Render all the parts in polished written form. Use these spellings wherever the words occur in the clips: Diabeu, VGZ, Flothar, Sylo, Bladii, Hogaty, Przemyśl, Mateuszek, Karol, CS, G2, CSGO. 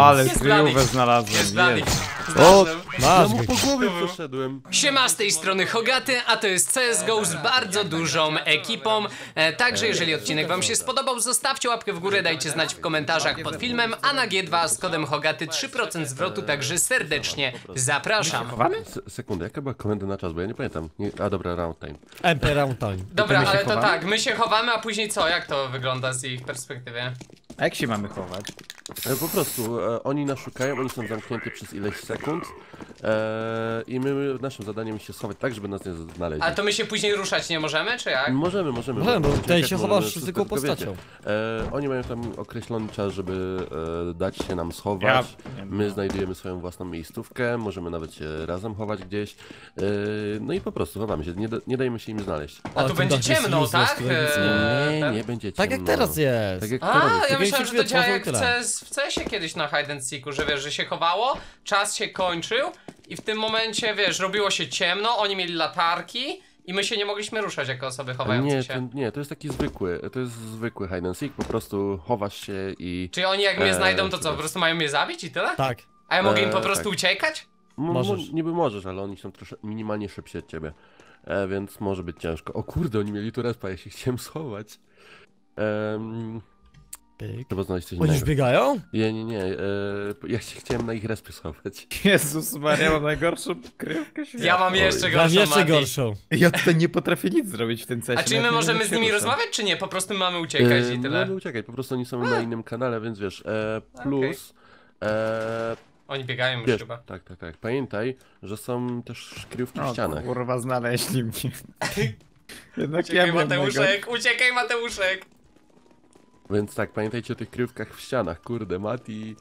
Ale kryjówę znalazłem, nie. O, ja mu po głowie przeszedłem. Siema, z tej strony Hogaty, a to jest CSGO z bardzo dużą ekipą. Także jeżeli odcinek wam się spodobał, zostawcie łapkę w górę, dajcie znać w komentarzach pod filmem, a na G2 z kodem Hogaty 3% zwrotu, także serdecznie zapraszam. Sekundę, jaka była komenda na czas, bo ja nie pamiętam. A dobra, round time. MP round time. Dobra, ale to tak, my się chowamy, a później co? Jak to wygląda z ich perspektywy? A jak się mamy chować? Po prostu oni nas szukają, oni są zamknięci przez ileś sekund i my naszym zadaniem się schować tak, żeby nas nie znaleźli. A to my się później ruszać nie możemy, czy jak? Możemy, bo tutaj się chowasz tylko postacią. Oni mają tam określony czas, żeby dać się nam schować. My znajdujemy swoją własną miejscówkę, możemy nawet się razem chować gdzieś. No i po prostu chowamy się, nie dajmy się im znaleźć. A tu będzie ciemno, tak? Nie będzie ciemno. Tak jak teraz jest. A, ja myślałem, że to działa jak w CS-ie kiedyś na hide and seeku, że wiesz, że się chowało, czas się kończył i w tym momencie, wiesz, robiło się ciemno, oni mieli latarki i my się nie mogliśmy ruszać jako osoby chowające się. Nie, to jest taki zwykły, hide and seek, po prostu chowasz się i... Czyli oni jak mnie znajdą, to co, po prostu mają mnie zabić i tyle? Tak. A ja mogę im po prostu uciekać? Niby możesz, ale oni są troszeczkę minimalnie szybsi od ciebie, więc może być ciężko. O kurde, oni mieli tu respa, ja się chciałem schować. Oni już biegają? Nie. Ja się chciałem na ich respie schować. Jezus Maria, mam najgorszą krywkę świata. Ja mam jeszcze gorszą, Ja tutaj nie potrafię nic zrobić w tym cesie. A czy my możemy z nimi rozmawiać, czy nie? Po prostu mamy uciekać i tyle. Mamy uciekać, po prostu oni są na innym kanale, więc wiesz, plus... Oni biegają już chyba. Tak. Pamiętaj, że są też kryjówki w ścianach. Kurwa, znaleźli mnie. Uciekaj, Mateuszek, uciekaj, Mateuszek! Więc tak, pamiętajcie o tych kryjówkach w ścianach, kurde, Mati.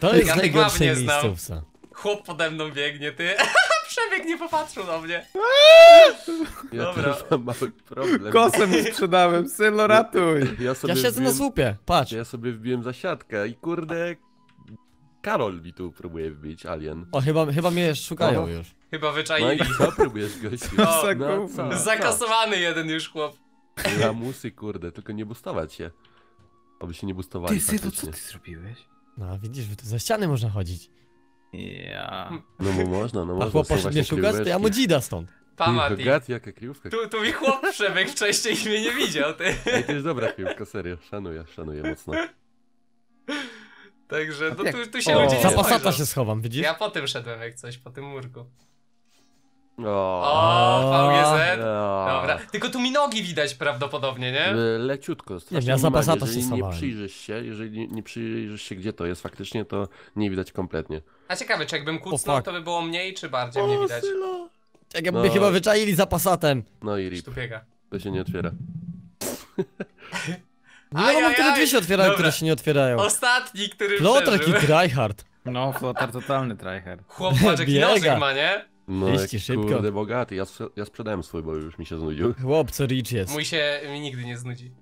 To jest najgorsze miejscówce. Chłop pode mną biegnie, ty. Przebieg nie popatrzył na mnie. Dobra. Ja mam mały problem. Kosem sprzedałem, Sylo, ratuj. Ja siedzę na słupie, patrz. Ja sobie wbiłem za siatkę i kurde... Karol mi tu próbuje wbić, alien. O, chyba mnie szukają już. Chyba wyczaili. No i co próbujesz gościć? Zakasowany jeden już chłop. Lamusy, kurde, tylko nie bustować się. Aby się nie bustowali. Ty, Sylo, co ty zrobiłeś? No widzisz, tu za ściany można chodzić. No można. A chłopak mnie szukasz, to ja mu dzida stąd. Pamati. Jaka kryjówka. Tu mi chłop przebiegł wcześniej i mnie nie widział, ty. Ej, to jest dobra kryjówka, serio. Szanuję mocno. Także, no tu się ludzie nie za pasata się schowam, widzisz? Ja po tym szedłem jak coś, po tym murku. O, VGZ. Dobra. Tylko tu mi nogi widać prawdopodobnie, nie? Leciutko. Ja za pasata się schowałem. Jeżeli nie przyjrzysz się, gdzie to jest faktycznie, to nie widać kompletnie. A ciekawe, czy jakbym kucnął, to by było mniej, czy bardziej mnie widać? Sylo. Jakby mnie chyba wyczaili za pasatem. No i rip. To się nie otwiera. No mam tyle drzwi się otwierają, dobra. Które się nie otwierają. Ostatni, który Flothar i tryhard. No, Flothar totalny tryhard. Chłopak jaki nożyk ma, nie? No szybko. Kurde, bogaty, ja sprzedałem swój, bo już mi się znudził. Chłopco, rich jest. Mi nigdy nie znudzi.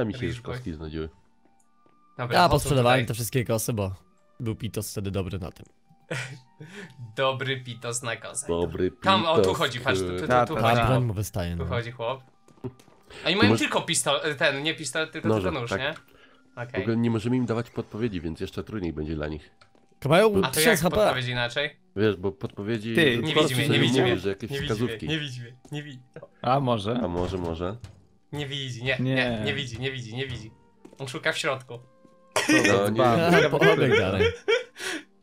A mi się już kostki znudziły. Dobra, ja posprzedawałem te wszystkie kosy, bo był pitos wtedy dobry na tym. Dobry pitos na kosę. Dobry pitos. Tam, o tu chodzi, patrz, tu chodzi chłop. Oni mają tylko pistolet, tylko nóż, nie? W ogóle nie możemy im dawać podpowiedzi, więc jeszcze trudniej będzie dla nich. A to jak podpowiedzi inaczej? Wiesz, bo podpowiedzi... Ty, nie widzi mnie. A może? Nie widzi. On szuka w środku.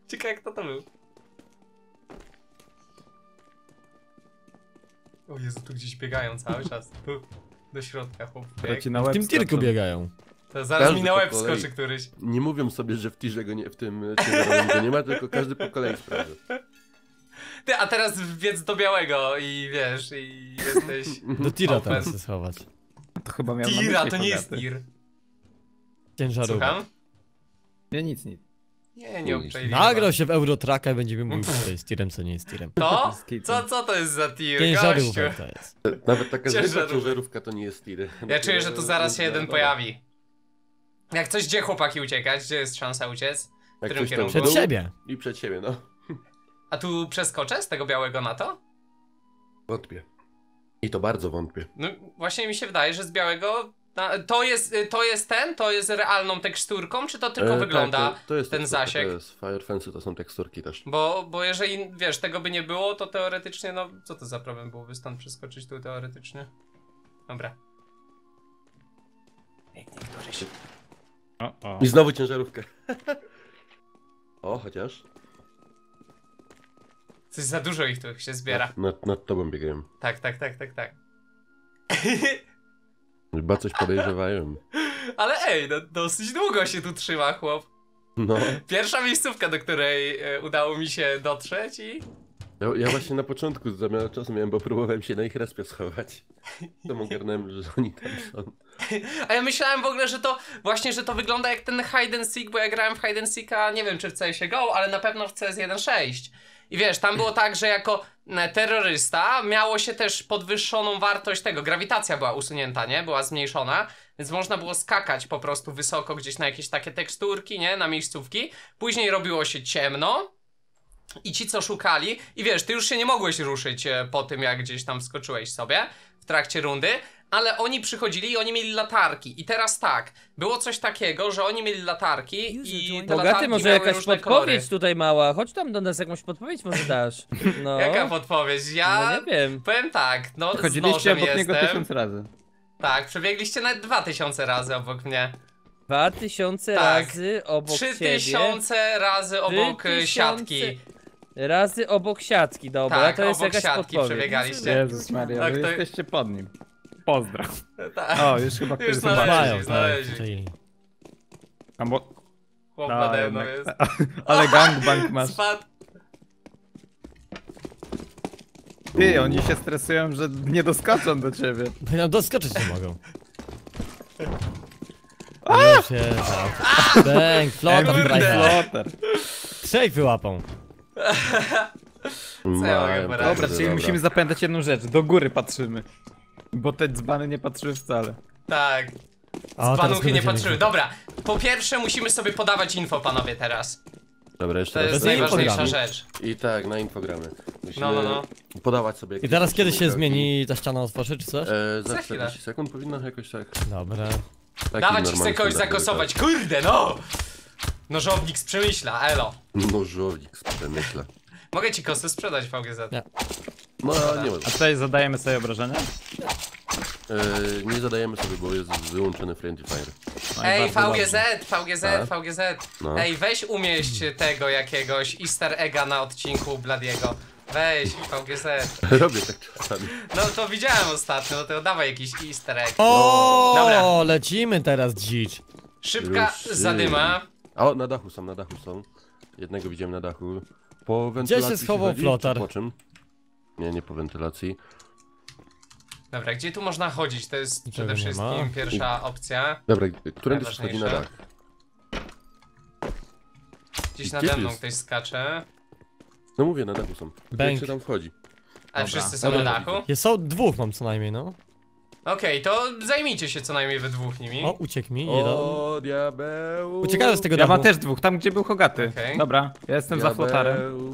Ciekawe kto to był. O Jezu, tu gdzieś biegają cały czas. Tu, do środka chłop. W tym tirku biegają. To zaraz każdy mi na łeb skoczy któryś. Nie mówią sobie, że w tirze go nie, w tym go nie ma, tylko każdy po kolei sprawdza. Ty, a teraz wbiec do białego i wiesz, i jesteś... Do tira teraz się schować. To chyba miał tira, to nie jest tir. Ciężarówka. Słucham? Ja nic. Nie obczajliwie. Nagrał się w Eurotraka i będziemy mówić, co jest tirem, co nie jest tirem. To? Co to jest za tir? Ciężarówka to jest. Nawet taka ciężarówka to nie jest tir. Ja czuję, że tu zaraz się jeden pojawi. Jak coś, gdzie chłopaki uciekać? Gdzie jest szansa uciec? W którym kierunku? Przed siebie. I przed siebie, no. A tu przeskoczę z tego białego na to? Wątpię. I to bardzo wątpię. No właśnie mi się wydaje, że z białego To jest realną teksturką, czy to tylko wygląda tak, to jest ten teksturka, zasięg? To jest Fire Fence, to są teksturki też. Bo jeżeli, wiesz, tego by nie było, to teoretycznie, no co to za problem byłoby stąd przeskoczyć tu teoretycznie? Dobra. I znowu ciężarówkę. O, chociaż. Coś za dużo ich tu się zbiera. Nad tobą biegają. Tak. Chyba coś podejrzewają. Ale ej, no, dosyć długo się tu trzyma chłop. No. Pierwsza miejscówka, do której udało mi się dotrzeć i... Ja właśnie na początku za mało czasu miałem, bo próbowałem się na ich respie schować. To ogarnąłem, że oni tam są. A ja myślałem w ogóle, że to wygląda jak ten hide and seek, bo ja grałem w hide and seeka, nie wiem czy w CSGO, ale na pewno w CS 1.6. I wiesz, tam było tak, że jako terrorysta miało się też podwyższoną wartość tego, grawitacja była usunięta, nie? Była zmniejszona, więc można było skakać po prostu wysoko gdzieś na jakieś takie teksturki, nie? Na miejscówki. Później robiło się ciemno i ci co szukali, i wiesz, ty już się nie mogłeś ruszyć po tym jak gdzieś tam wskoczyłeś sobie w trakcie rundy, ale oni przychodzili i oni mieli latarki. I teraz tak, było coś takiego, że oni mieli latarki i te Hogaty, może jakaś podpowiedź tutaj mała, chodź tam do nas, jakąś podpowiedź może dasz. No. Jaka podpowiedź? Ja no nie wiem. Powiem tak, no chodziliście obok niego 1000 razy. Tak, przebiegliście nawet 2000 razy obok mnie. 2000 razy obok ciebie. 3000 razy obok siatki. Razy obok siatki, dobra, tak, to jest obok jakaś siatki podpowiedź. Przebiegaliście. Jezus Maria, tak, to... jesteście pod nim. Pozdraw. Tak. O, już chyba ktoś znaleźli. Chłop nade mną jest. Ale gangbang masz. Spadł. Ty, oni się stresują, że nie doskoczą do ciebie. No doskoczyć nie mogą. Bang, Flothar. Trzej wyłapą. Co ja mogę poradzić? Dobra, czyli musimy zapamiętać jedną rzecz. Do góry patrzymy. Bo te dzbany nie patrzyły wcale. Tak. Dzbanuchy nie patrzyły. Dobra, po pierwsze musimy sobie podawać info, panowie, teraz. Dobra, jeszcze raz. To jest najważniejsza rzecz. I tak, na infogramy. Musimy podawać sobie. I teraz kiedy się zmieni ta ściana, otworzy czy coś? Za 40 sekund powinno jakoś tak. Dobra. Dawać chcę kogoś zakosować, kurde no! Nożownik z Przemyśla, elo. Nożownik z Przemyśla. Mogę ci kosy sprzedać VGZ? Nie. No, nie ma. A tutaj zadajemy sobie obrażenia? Nie zadajemy sobie, bo jest wyłączony friendly fire. Ej, VGZ. No. Ej, weź umieść tego jakiegoś easter egga na odcinku Bladiego. Weź, VGZ. Robię tak czasami. No to widziałem ostatnio, to dawaj jakiś easter egg. O, lecimy teraz dzicz. Szybka zadyma. O, na dachu są. Jednego widziałem na dachu. Po wentylacji. Gdzie się schował Flothar? Po czym? Nie po wentylacji. Dobra, gdzie tu można chodzić? To jest przede wszystkim pierwsza opcja. Dobra, którędy się chodzi na dach? Gdzieś nade mną ktoś skacze. No mówię, na dachu są. Bank. Się tam wchodzi. Ale wszyscy są na dachu? Są dwóch mam co najmniej, no. Okej, to zajmijcie się co najmniej we dwóch nimi. O, uciekł mi. O, Diabeu. Uciekałem z tego dachu. Ja mam też dwóch, tam gdzie był Hogaty. Okay. Dobra, ja jestem za Flotharem.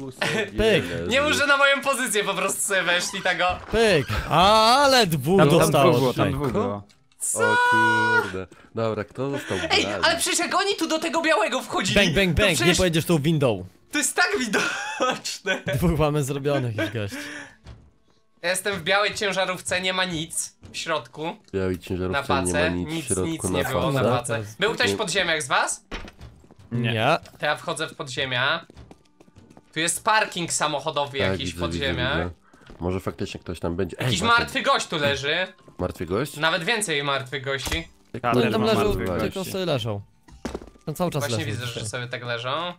Pyk. Nie muszę na moją pozycję po prostu sobie weszli tego. Pyk. Ale dwóch dostało. Tam dwóch było. Co? O kurde. Dobra, kto został? Ej, ale przecież jak oni tu do tego białego wchodzili. Bang, przecież... nie pojedziesz tą windą. To jest tak widoczne. Dwóch mamy zrobionych już gości. Jestem w białej ciężarówce, nie ma nic w środku. W białej ciężarówce na nie ma nic w środku, nic nie było na pace. Był ktoś w podziemiach z was? Nie. To ja wchodzę w podziemia. Tu jest parking samochodowy jakiś w podziemiach. Może faktycznie ktoś tam będzie. Jakiś martwy gość tu leży. Martwy gość? Nawet więcej martwych gości. No tam leżą, tylko sobie leżą. Tam cały czas leżą. Właśnie widzę, że sobie tak leżą.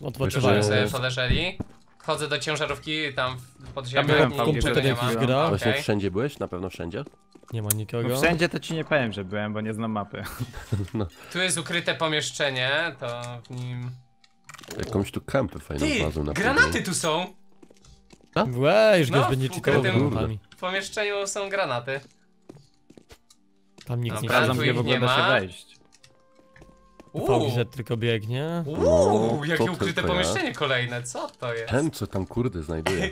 Odpoczywają sobie, poleżeli. Chodzę do ciężarówki, tam w podziemiach. Ja byłem w Właśnie wszędzie byłeś? Na pewno wszędzie? Nie ma nikogo. No wszędzie to ci nie powiem, że byłem, bo nie znam mapy. No. Tu jest ukryte pomieszczenie, to w nim... Jakąś tu kampę fajną bazą na pewno. Granaty tu są! Co? Już goś będzie czytał granatami. W pomieszczeniu są granaty. Tam nikt nie sprawdzam, gdzie w ogóle da się wejść. Że tylko biegnie. Jakie ukryte pomieszczenie kolejne, co to jest? Ten co tam kurde znajduje.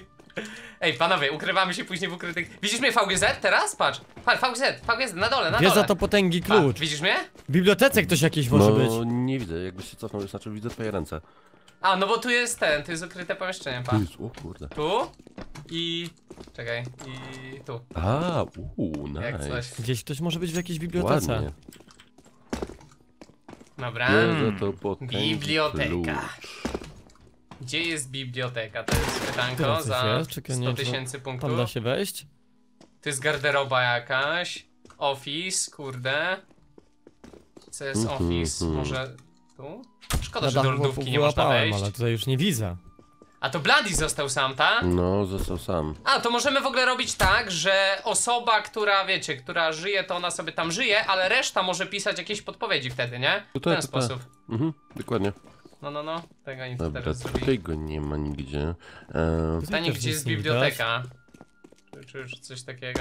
Ej, panowie, ukrywamy się później w ukrytych. Widzisz mnie, VGZ teraz? Patrz. Patrz, VGZ, na dole, na dole. Jest za to potęgi klucz. Pa, widzisz mnie? W bibliotece ktoś jakiś może być. No, nie widzę, jakbyś się cofnął, znaczy widzę twoje ręce. A, no bo tu jest ten, tu jest ukryte pomieszczenie, pa. O kurde. Tu i... czekaj, i tu. A, nice. Jak coś. Gdzieś ktoś może być w jakiejś bibliotece. Ładnie. Dobra, biblioteka. Gdzie jest biblioteka? To jest pytanko za 100 tysięcy punktów. Tam da się wejść? To jest garderoba jakaś. Office, kurde. Co jest office? Może tu? Szkoda, że do lodówki nie można wejść. Ale tutaj już nie widzę. A to Bladii został sam, tak? No, został sam. A, to możemy w ogóle robić tak, że osoba, która, wiecie, która żyje, to ona sobie tam żyje, ale reszta może pisać jakieś podpowiedzi wtedy, nie? W ten sposób. Mhm, dokładnie. No, tego nic teraz nie zrobi. Tego nie ma nigdzie. Pytanie, gdzie jest biblioteka? Czy już coś takiego?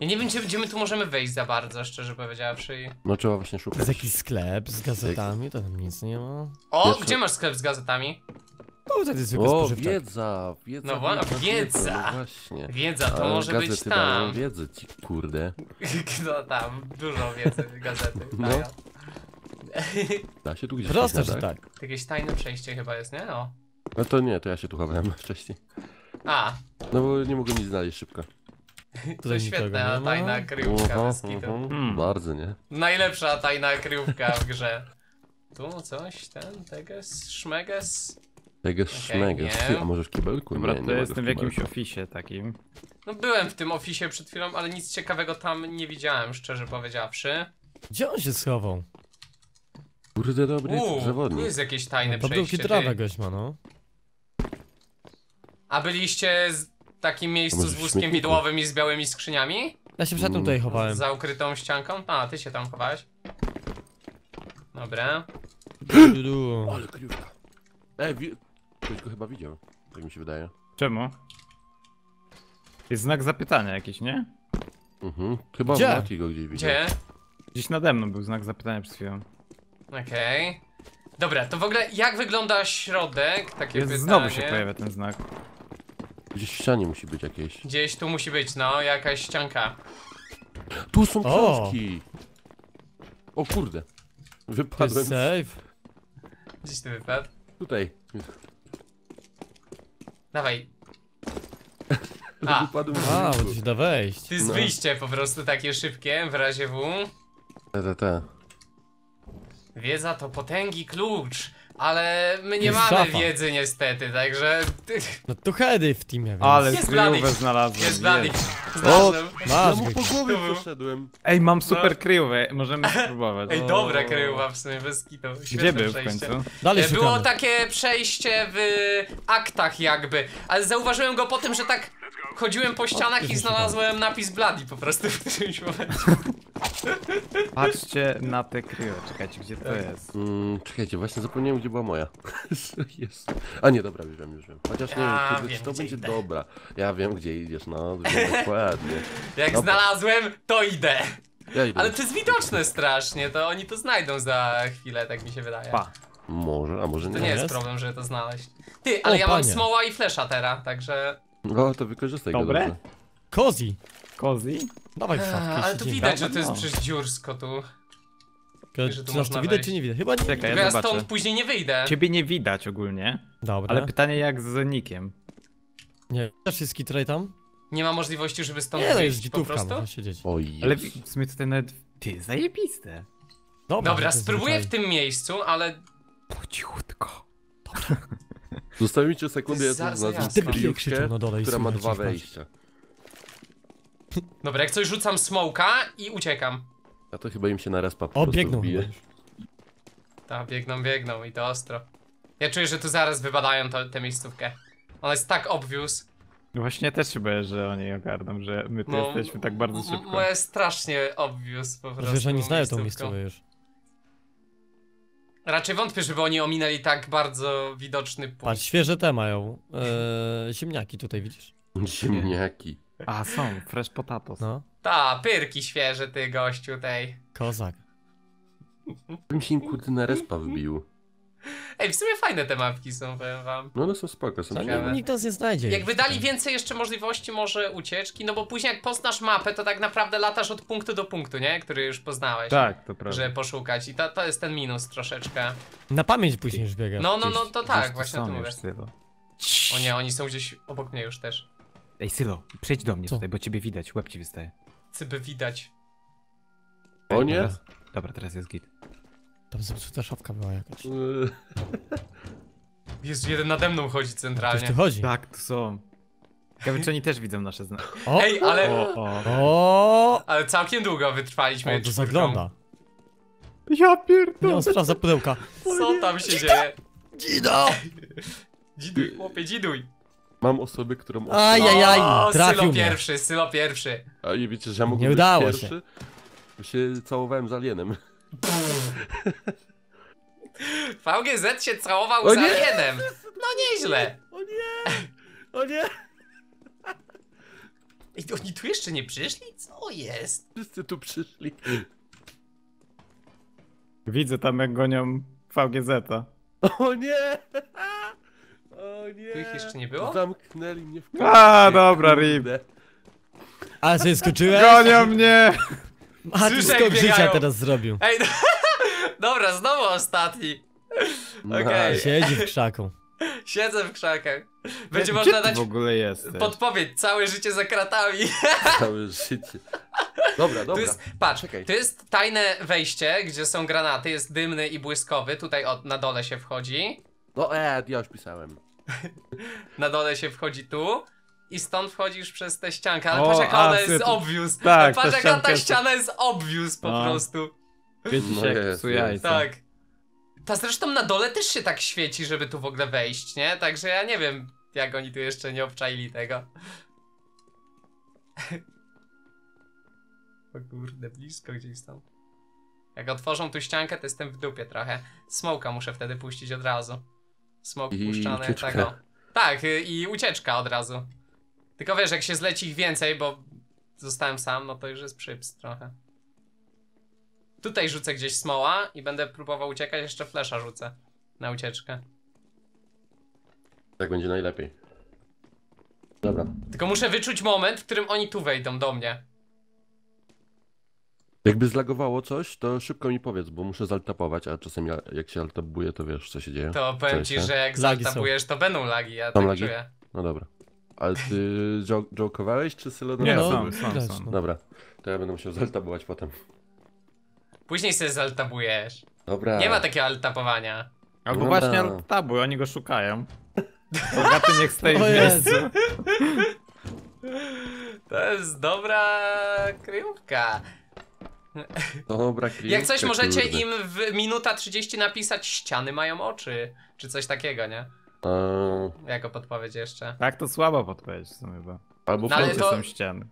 Ja nie wiem, gdzie my tu możemy wejść za bardzo, szczerze powiedziawszy. No trzeba właśnie szukać. Jest jakiś sklep z gazetami, to tam nic nie ma. O, wiesz, gdzie masz sklep z gazetami? No to jest zwykły spożywczak. Wiedza. No właśnie, wiedza to może być tam. Wiedzy ci, kurde. No tam, dużo wiedzy, gazety. No. Da się tu gdzieś. Proste, że tak. Jakieś tajne przejście chyba jest, nie? No. No to nie, to ja się tu chowałem wcześniej. A. No bo nie mogę nic znaleźć szybko. To świetna tajna kryjówka bez kitu. Bardzo, nie? Najlepsza tajna kryjówka w grze. Tu coś, ten, teges, szmeges. A może w kibelku? Dobra, nie, to nie jestem w jakimś ofisie takim. No byłem w tym ofisie przed chwilą, ale nic ciekawego tam nie widziałem, szczerze powiedziawszy. Gdzie on się schował? Kurde, dobry zawodnik. Tu jest jakieś tajne przejście. Trawa gość ma, no. A byliście w takim miejscu z wózkiem widłowym i z białymi skrzyniami? Ja się przed tym tutaj chowałem. Za ukrytą ścianką? A, ty się tam chowałeś. Dobra. Ale kryjówka. Ktoś go chyba widział, tak mi się wydaje. Czemu? Jest znak zapytania jakiś, nie? Chyba Hogaty go gdzieś widział. Gdzie? Gdzieś nade mną był znak zapytania przed chwilą. Okej. Dobra, to w ogóle jak wygląda środek? Takie pytanie. Znowu się pojawia ten znak. Gdzieś w ścianie musi być jakieś. Gdzieś tu musi być, no, jakaś ścianka. Tu są książki! O kurde. Wypadłem. Safe. Gdzieś ty wypadł? Tutaj. Dawaj. A, bo to się da wejść. To jest wyjście po prostu takie szybkie, w razie W. Wiedza to potęgi klucz, ale my nie mamy wiedzy niestety, także... No to hedy w teamie, więc... Ale kryjówę znalazłem. Jest Bladii. Ja mu po głowie poszedłem. Ej, mam super kryjówę, możemy spróbować. Ej, dobra kryjówka w sumie, bez kitu. Gdzie był w końcu? Dalej szukamy. Było takie przejście w aktach jakby, ale zauważyłem go po tym, że tak chodziłem po ścianach i znalazłem napis Bladii po prostu w którymś momencie. Patrzcie na te kryjówki, czekajcie, gdzie to jest? Czekajcie, właśnie zapomniałem, gdzie była moja. Jest. A nie, dobra, już wiem. Chociaż ja nie wiem, to będzie dobra. Ja wiem, gdzie idziesz, no, dokładnie. Jak znalazłem, to idę. Ja idę. Ale to jest widoczne strasznie, to oni to znajdą za chwilę, tak mi się wydaje. Pa. Może, a może nie. To nie jest problem, żeby to znaleźć. Ty, ale ja mam smoła i flesza teraz, także... No, to wykorzystaj go dobrze. Cozy? Dawaj w szafki. Ale tu widać, że to jest przecież dziursko tu. Że tu można widać czy nie widać? Chyba nie. Czekaj, ja stąd później nie wyjdę. Ciebie nie widać ogólnie. Dobra. Ale pytanie jak z nikiem. Nie. Też jest kitraj tam? Nie ma możliwości, żeby stąd wyjść po prostu? Ale w sumie tutaj nawet... Ty, zajebiste. Dobra, spróbuję w tym miejscu, ale... Po cichutko. Dobra. Zostawicie sekundę, ja tu znalazłem kryjówkę, która ma dwa wejścia. Dobra, jak coś rzucam smołka i uciekam. A to chyba im się naraz po prostu wbije. Tak, biegną i to ostro. Ja czuję, że tu zaraz wybadają tę miejscówkę. Ona jest tak obvious. No właśnie ja też się boję, że oni ogarną, że my tu jesteśmy tak bardzo szybko. Moja jest strasznie obvious po prostu. Wiesz, że oni znają tą miejscówkę już. Raczej wątpię, żeby oni ominęli tak bardzo widoczny punkt. Patrz, świeże te mają. Ziemniaki tutaj widzisz. Ziemniaki. A, są, fresh potatoes. No. Ta, pyrki świeże, ty gościu tej. Kozak. Bym się im kurde na respa wbił. Ej, w sumie fajne te mapki są, powiem wam. No one są spoko, są ciekawe. Nikt nas nie znajdzie. Jakby dali więcej jeszcze możliwości może ucieczki, no bo później jak poznasz mapę, to tak naprawdę latasz od punktu do punktu, nie? Który już poznałeś. Tak, to prawda. Żeby poszukać i to jest ten minus troszeczkę. Na pamięć później już biega. No, no, no, to tak, właśnie o tym mówię. O nie, oni są gdzieś obok mnie już też. Ej, Sylo, przejdź do mnie tutaj, bo ciebie widać, łeb ci wystaje. Ciebie widać. O nie? Dobra, teraz jest git. Tam zepsuta szafka była jakaś. Jezu, jeden nade mną chodzi centralnie. Ktoś tu chodzi? Tak, tu są. Ciekawe, czy oni też widzą nasze znaki. Ej, ale... Ale całkiem długo wytrwaliśmy. O, to zagląda. Ja pierdolę. Nie, sprawdza pudełka. Co tam się dzieje? Dzido! Dziduj, chłopie, dziduj. Mam osobę, którą... Ajajaj, trafił mnie. Sylo pierwszy. A i wiecie, że ja mógł być pierwszy? Nie się całowałem z alienem. VGZ się całował z alienem. No nieźle. O nie! O nie! Ej, oni tu jeszcze nie przyszli? Co jest? Wszyscy tu przyszli. Widzę tam, jak gonią VGZ-a. O nie! O nie! Tu ich jeszcze nie było? Zamknęli mnie w końcu. A, dobra, ribę. A, się skoczyłeś? Gonią mnie! A, ty skok życia teraz zrobił. Ej, dobra, znowu ostatni. Okej. Okay. Siedzi w krzaku. Siedzę w krzakach. Będzie można dać w ogóle podpowiedź, całe życie za kratami. Całe życie. Dobra, dobra. Tu jest, patrz, to jest tajne wejście, gdzie są granaty, jest dymny i błyskowy. Tutaj na dole się wchodzi. No ja już pisałem. Na dole się wchodzi tu. I stąd wchodzisz przez tę ściankę, ale patrz jak ona jest obvious. Tak, patrz jak ta ściana jest obvious po prostu. Tak. Ta zresztą na dole też się tak świeci, żeby tu w ogóle wejść, nie? Także ja nie wiem, jak oni tu jeszcze nie obczaili tego. O kurde, blisko gdzieś tam. Jak otworzą tu ściankę, to jestem w dupie trochę. Smoka muszę wtedy puścić od razu. Smok puszczony, tego. Tak, i ucieczka od razu. Tylko wiesz, jak się zleci ich więcej, bo zostałem sam, no to już jest przyps trochę. Tutaj rzucę gdzieś smoła i będę próbował uciekać, jeszcze flesza rzucę na ucieczkę. Tak będzie najlepiej. Dobra. Tylko muszę wyczuć moment, w którym oni tu wejdą do mnie. Jakby zlagowało coś, to szybko mi powiedz, bo muszę zaltapować, a czasem jak się altapuje, to wiesz, co się dzieje. To powiem ci, że jak zaltapujesz, to będą lagi, ja tak czuję. No dobra. Ale ty joke'owałeś, czy Sylo? Nie, sam. Dobra, to ja będę musiał zaltapować potem. Później sobie zaltabujesz. Dobra. Nie ma takiego altapowania. Albo no właśnie altabuj, oni go szukają. Bogaty niech stoi w miejscu. To jest dobra kryjówka. Dobra kryjówka. Jak coś możecie im w minuta 30 napisać, ściany mają oczy. Czy coś takiego, nie? Jako podpowiedź jeszcze. Tak, to słaba podpowiedź w sumie chyba. Albo w końcu są ściany.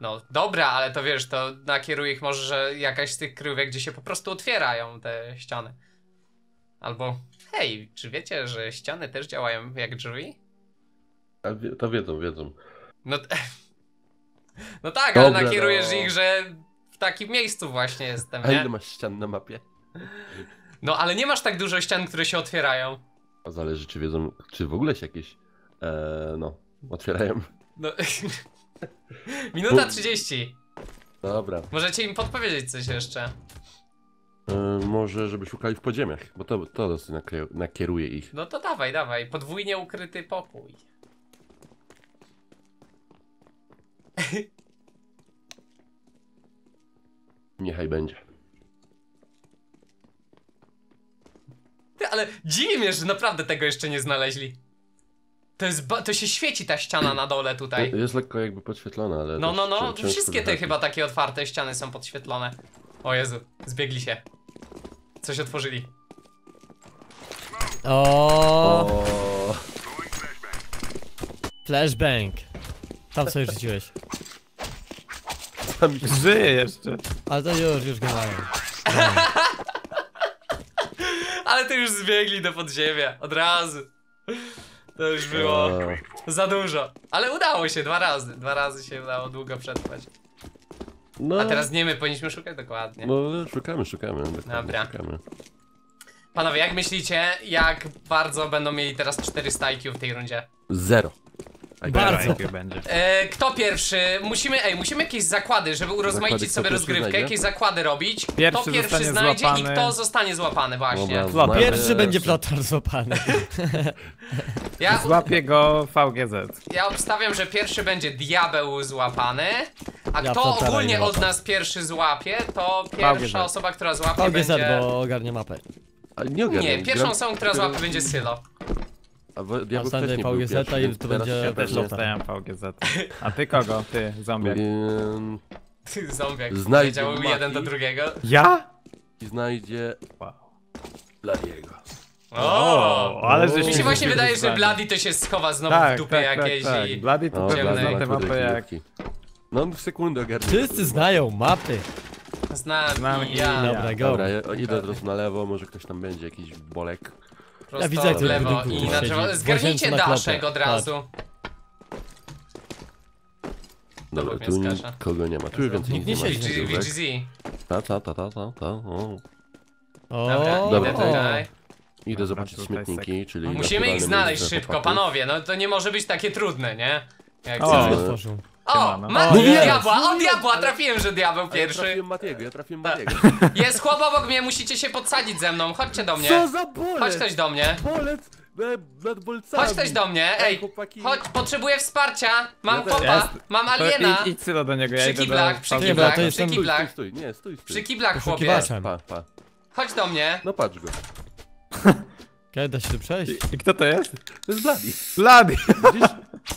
No dobra, ale to wiesz, to nakieruj ich może, że jakaś z tych kryjówek, gdzie się po prostu otwierają te ściany. Albo, hej, czy wiecie, że ściany też działają jak drzwi? To wiedzą. No, no tak, dobra, ale nakierujesz ich, że w takim miejscu właśnie jestem, nie? A ile masz ścian na mapie? No ale nie masz tak dużo ścian, które się otwierają. A zależy, czy wiedzą, czy w ogóle się jakieś, no, otwierają. No... Minuta 30. Dobra. Możecie im podpowiedzieć coś jeszcze. Może żeby szukali w podziemiach, bo to dosyć nakieruje ich. No to dawaj. Podwójnie ukryty pokój. Niechaj będzie. Ty, ale dziwi mnie, że naprawdę tego jeszcze nie znaleźli. To się świeci ta ściana na dole tutaj. Jest lekko jakby podświetlona, ale... No, wszystkie te chyba takie otwarte ściany są podświetlone. O Jezu, zbiegli się. Coś otworzyli. O. Flashbang. Tam sobie rzuciłeś. Tam żyje jeszcze. Ale to już gadają. Ale to już zbiegli do podziemia, od razu. To już było za dużo. Ale udało się dwa razy się udało długo przetrwać. No. A teraz nie my powinniśmy szukać dokładnie. No szukamy. Dobra. Panowie, jak myślicie, jak bardzo będą mieli teraz 400 IQ w tej rundzie? Zero. Bardzo. Kto pierwszy? Musimy jakieś zakłady, żeby urozmaicić sobie rozgrywkę, jakieś zakłady robić. Kto pierwszy znajdzie i kto zostanie złapany, właśnie. Pierwszy będzie Flothar złapany. Złapie go VGZ. Ja obstawiam, że pierwszy będzie Diabeu złapany. A kto ogólnie od nas pierwszy złapie, to pierwsza osoba, która złapie będzie... VGZ, bo ogarnie mapę. Nie, pierwszą osobą, która złapie, będzie Sylo. Ja wstanę VGZ i to będzie... też dostałem VGZ. A ty kogo? Ty, zombiak. Ty, zombiak. Powiedział jeden do drugiego. Ja? I znajdzie... Wow. Bladiego. O, ale że mi się właśnie wydaje, że Bladii to się schowa znowu w dupę jakiejś i... Bladii to ciemnej te mapy jak... No w sekundę ogarnę. Wszyscy znają mapy. Znam ja. Dobra, idę teraz na lewo, może ktoś tam będzie, jakiś bolek. Ja widzę, jak w lewo i na drzewo. Zgarnijcie daszek od razu. Dobra, tu nikogo nie ma. Tu już więcej nikt nie ma. VGZ. Dobra, tutaj. Idę zobaczyć śmietniki, czyli... Musimy ich znaleźć szybko, panowie. No to nie może być takie trudne, nie? O, diabła, o diabła, trafiłem, że diabeł pierwszy. Ja trafiłem Matiego. Jest chłop obok mnie, musicie się podsadzić ze mną, chodźcie do mnie. Co za bolec? Chodź ktoś do mnie. Chodź ktoś do mnie, ej, chodź, potrzebuję wsparcia. Mam kopa, mam aliena. Idź Sylo do niego, ja idę przy kiblach, chłopie. Chodź do mnie. No patrz go. Kiedy da się tu przejść? I kto to jest? To jest Bladii. Widzisz?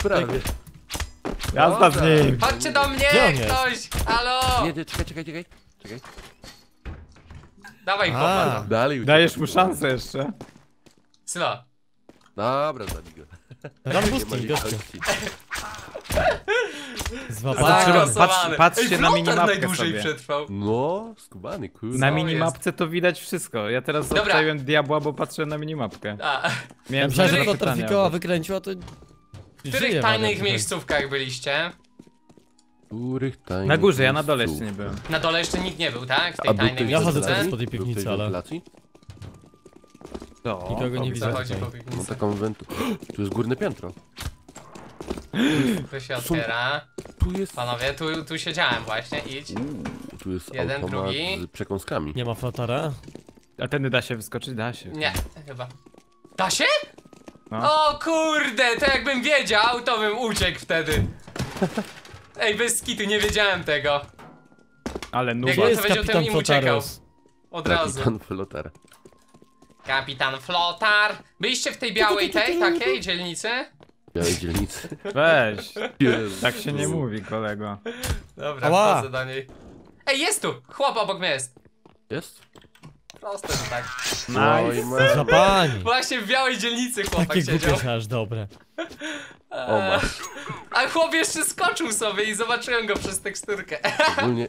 Prawie. Jazda z nim! Chodźcie do mnie, ktoś! Halo! Nie, czekaj. Dawaj kopa. Dajesz mu szansę jeszcze. Sylo. Dobra, zabij go. Patrzcie na minimapkę sobie. No, skubany, kurde. Na minimapce to widać wszystko. Ja teraz zostawiłem diabła, bo patrzę na minimapkę. Miałem że to trafikoła wykręciła, to... W których tajnych miejscówkach byliście? Na górze, ja na dole jeszcze nie byłem. Na dole jeszcze nikt nie był, tak? W tej tajnej miejscówce? Ja chodzę teraz po tej piwnicy, ale... Nikogo nie widzę. Mam taką wentu... Tu jest górne piętro. Tu się otwiera. Panowie, tu siedziałem właśnie, idź. Tu jest automat z przekąskami. Nie ma Flothara? A tędy da się wyskoczyć? Da się. Nie, chyba. Da się? No. O kurde, to jakbym wiedział, to bym uciekł wtedy. Ej, bez skitu, nie wiedziałem tego. Ale nuba. Jakbym to wiedział, to bym uciekał. Od razu. Kapitan Flothar. Kapitan Flothar. Byliście w tej białej takiej dzielnicy? Białej dzielnicy. Weź. Tak się nie mówi, kolego. Dobra, wchodzę do niej. Ej, jest tu! Chłop obok mnie jest. Jest? Proste, że tak. Nice. Właśnie w białej dzielnicy chłopak siedział. Takie głupie aż dobre. A chłop jeszcze skoczył sobie i zobaczyłem go przez teksturkę. Ogólnie